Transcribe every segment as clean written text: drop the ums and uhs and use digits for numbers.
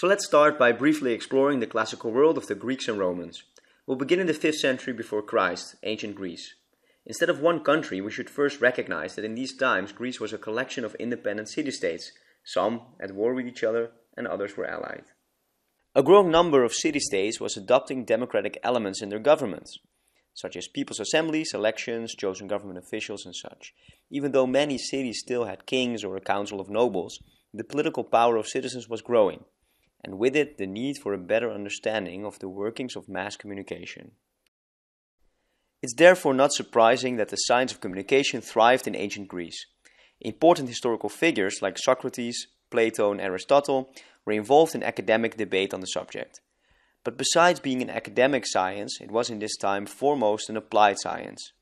So let's start by briefly exploring the classical world of the Greeks and Romans. We'll begin in the 5th century before Christ, ancient Greece. Instead of one country, we should first recognize that in these times Greece was a collection of independent city-states, some at war with each other and others were allied. A growing number of city-states was adopting democratic elements in their governments, such as people's assemblies, elections, chosen government officials and such. Even though many cities still had kings or a council of nobles, the political power of citizens was growing, and with it the need for a better understanding of the workings of mass communication. It's therefore not surprising that the science of communication thrived in ancient Greece. Important historical figures like Socrates, Plato and Aristotle were involved in academic debate on the subject. But besides being an academic science, it was in this time foremost an applied science.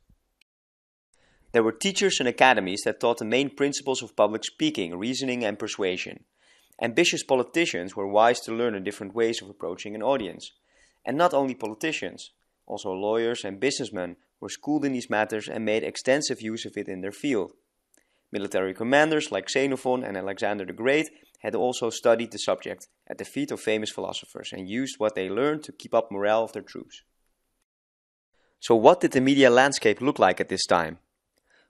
There were teachers and academies that taught the main principles of public speaking, reasoning and persuasion. Ambitious politicians were wise to learn the different ways of approaching an audience. And not only politicians, also lawyers and businessmen were schooled in these matters and made extensive use of it in their field. Military commanders like Xenophon and Alexander the Great had also studied the subject at the feet of famous philosophers and used what they learned to keep up morale of their troops. So what did the media landscape look like at this time?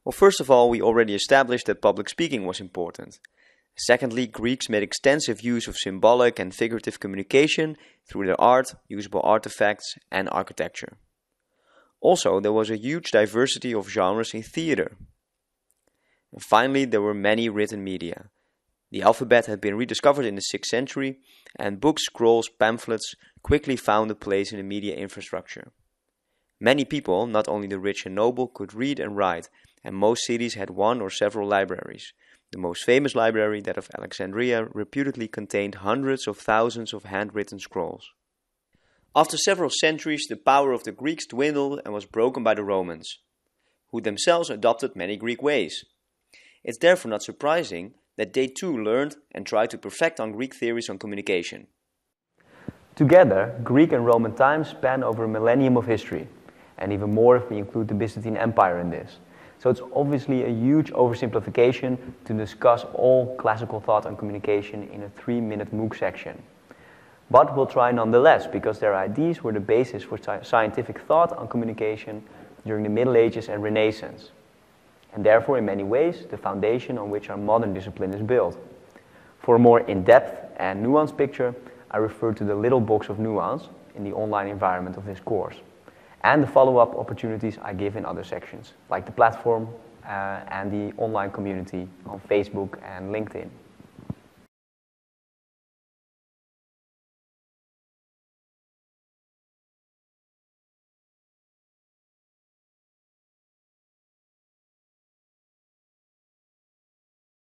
Well, first of all, we already established that public speaking was important. Secondly, Greeks made extensive use of symbolic and figurative communication through their art, usable artifacts, and architecture. Also, there was a huge diversity of genres in theater. And finally, there were many written media. The alphabet had been rediscovered in the 6th century, and books, scrolls, pamphlets quickly found a place in the media infrastructure. Many people, not only the rich and noble, could read and write, and most cities had one or several libraries. The most famous library, that of Alexandria, reputedly contained hundreds of thousands of handwritten scrolls. After several centuries, the power of the Greeks dwindled and was broken by the Romans, who themselves adopted many Greek ways. It's therefore not surprising that they too learned and tried to perfect on Greek theories on communication. Together, Greek and Roman times span over a millennium of history, and even more if we include the Byzantine Empire in this. So it's obviously a huge oversimplification to discuss all classical thought on communication in a 3-minute MOOC section. But we'll try nonetheless, because their ideas were the basis for scientific thought on communication during the Middle Ages and Renaissance, and therefore in many ways the foundation on which our modern discipline is built. For a more in-depth and nuanced picture, I refer to the little box of nuance in the online environment of this course, and the follow-up opportunities I give in other sections, like the platform and the online community on Facebook and LinkedIn.